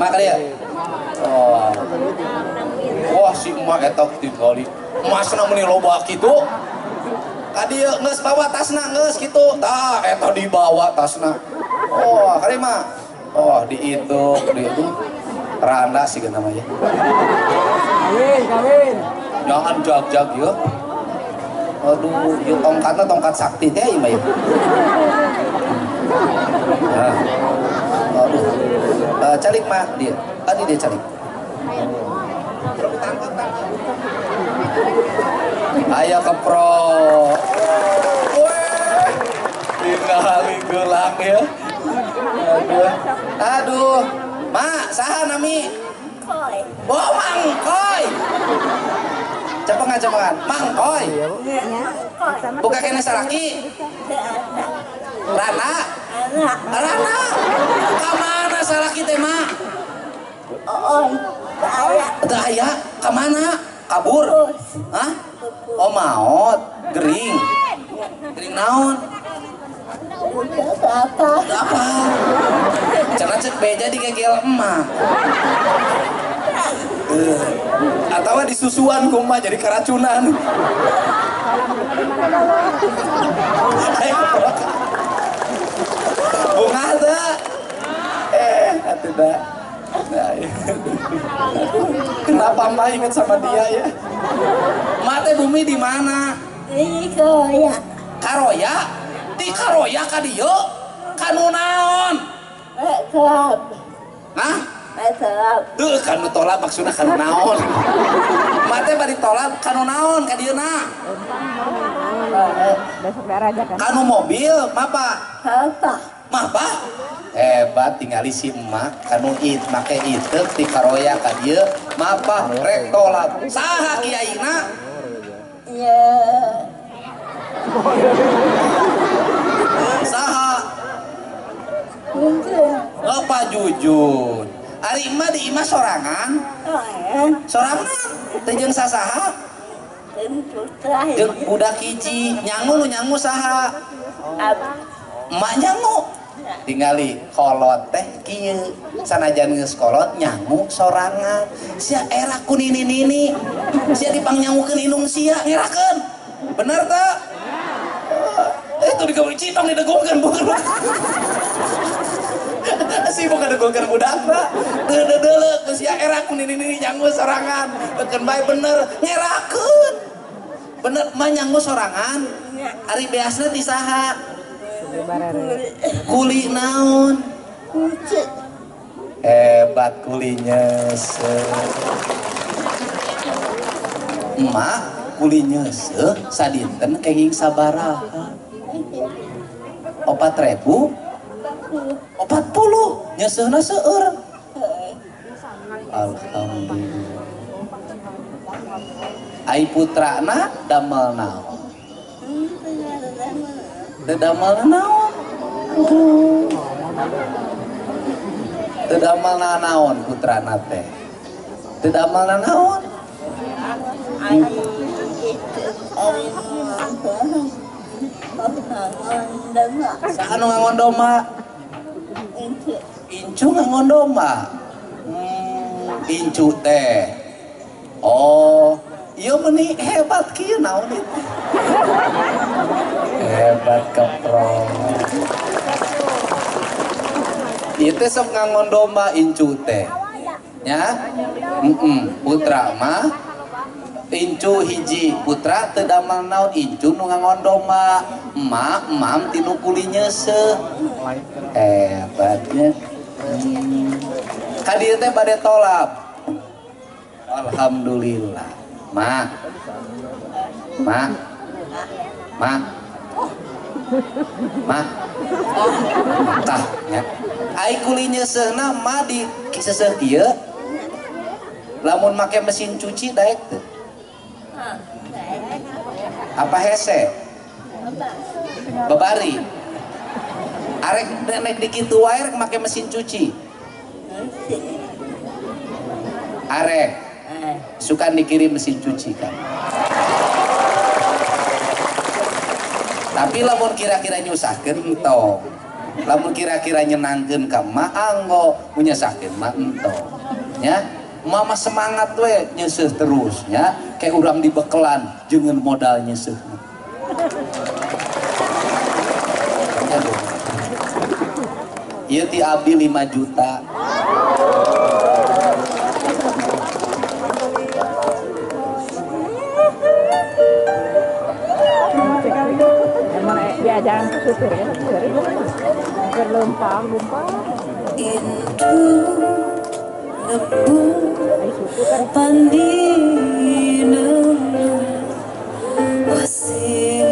Mak ya? Oh. Wah si emak etok tinggali. Mas na meni loba kitu. Kadieu geus bawa tasna geus kitu. Tah eta dibawa tasna. Oh, kari mah. Oh, di itu. Randa sih kan namanya. Kawin. Jangan jag-jag ya. Aduh, ya tongkatnya tongkat sakti teh ya, Mbak. Nah. Aduh. Calik mah dia. Tadi dia calik. Ayo kepro. Weh. Dinali gelang ya. Aduh. Mak, saha nami? Koi. Oh, mangkoi. Cepengan. Mangkoi. Buka kena saraki. Rana. Kamana saraki teh, Mak? Oon. Teu aya. Kamana? Kabur. Hah? Oh, maot. Gering. Gering naon? Apa? Jangan cek beja di kegel emak. Atau disusuan kumah jadi keracunan. Bunga ada. Tidak. Kenapa emak inget sama dia ya? Mate bumi di mana? Di Karoya. Karoya? Di Karoya kadieu kanu naon? Tolak. Hah? Tolak. Duh kanu tolak maksudna kanu naon? Mate bari tolak kanu naon kadieuna? Besok daerah aja kan. Kanu mobil mapa? Mapa. Mapa? Hebat tinggali si emak kanu it make iteup di Karoya kadieu mapa rek tolak. Saha kiaina? Iya. Saha apa jujur ari imah di imah sorangan tejeng sasaha jeung budak hiji nyangu saha emak nyangu tingali kolot teh kieu sanajan geus kolot nyangu sorangan sia era kuninini sia dipangnyangukeun inung sia ngerakeun bener teu itu digawe citong didegongkeun budak. Si boga degongkeun budakna. Teu dedelek geus ya era kuninini nyangu sorangan. Teukeun bae bener ngerakeun. Bener mah nyangu sorangan. Ari beasna ti saha? Kuli naon? Hebat kulinya. Emak kulinya sadinten kenging sabaraha? 4.000, 40, nyesehna seueur. Alhamdulillah. Ai putrana damel naon? Teu damel naon putrana teh. Teu damel naon? Saha nu ngangon domba? Incu ngangon domba. Incu teh. Oh, ieu meuni hebat kieu naon eta? Hebat keprong. Ieu teh sok ngangon domba incu teh. Nya? Putra mah incu hiji putra teu damel naon incu nu ngangon domba. Mam tinu kulinya hebatnya. Kadieu teh bade tolap. Alhamdulillah. Mak. Tah nya. Ai kulinya sehna mah di seseh kieu. Lamun make mesin cuci daek teh. Apa hese? Babari arek nenek dikitu wae rek make mesin cuci arek suka dikirim mesin cuci kan tapi lamun kira-kira nyusahkeun tong lamun kira-kira nyenangkeun ka mak anggo, menyesahkeun mak entong nya. Mama semangat we nyeuseut terus nya, kayak urang dibekelan jeung modal nyeuseut. Ieu ti abdi 5 juta. Jangan kesukur ya, berlumpang-lumpang itu lebur pandinam masih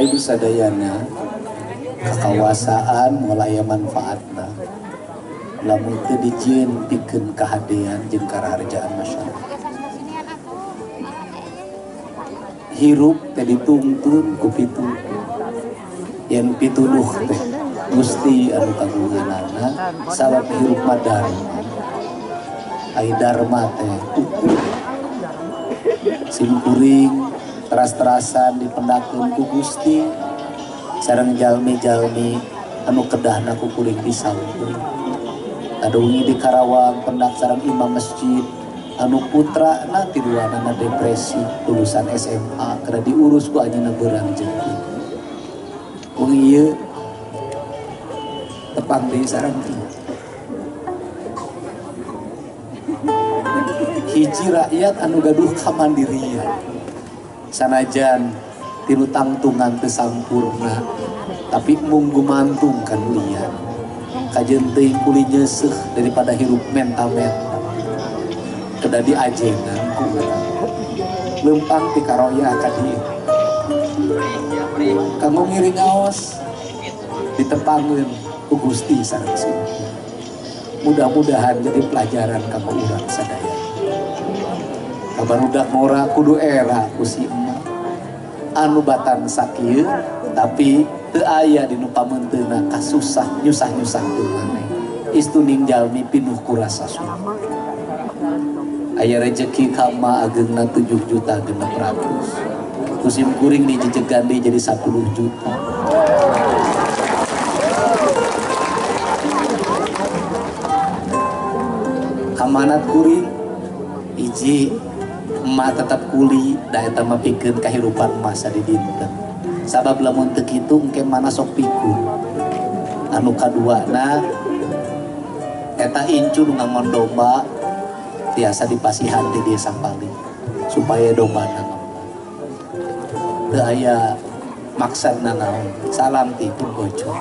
ibu sadayana kekawasaan mulai manfaatna lamun teu dijieun pikeun kahadean jeung karaharjaan masyarakat hirup teh dituntun ku pituduh yen pituduh teh gusti anu kagunganana sabab hirup madari ai dharma teh simpuring teras-terasan dipendakeun ku gusti sareng jalmi-jalmi anu kedahna ku kuring pisang kadungi di Karawang pendak sareng imam masjid anu putra na tiduanana depresi lulusan SMA karena diurus ku anjeunna beurang jeuting wong ieu tepang deui sareng hiji rakyat anu gaduh kamandirian sanajan tilu tangtungan teu sampurna tapi mung gumantung kan dunia kajeun teuing kuli nyeuseuh daripada hirup mental kada diajengan ku lempang ti karoya ka dieu kanggo ngiringaos ditepangkeun ku Gusti sareng mudah-mudahan jadi pelajaran kanggo urang sadaya kabarudak ngora kudu era ku si emak anu batan sakieu tapi teu aya dinu pamenteuna kasusah nyusah-nyusah deui istuning jalmi pinuh ku rasa syukur aya rezeki kama agengna 7.600.000 musim kuring dijejegan deui jadi 10 juta amanat kuring hiji emak tetap kuli da eta mah pikeun kahirupan masa di dinten sabab lamun teu kitu engke mana sok pikun anu kaduana eta incu nu ngamondoma biasa dipasihan di desa paling supaya domba nangam teu aya maksudna naon salam ti pun gojo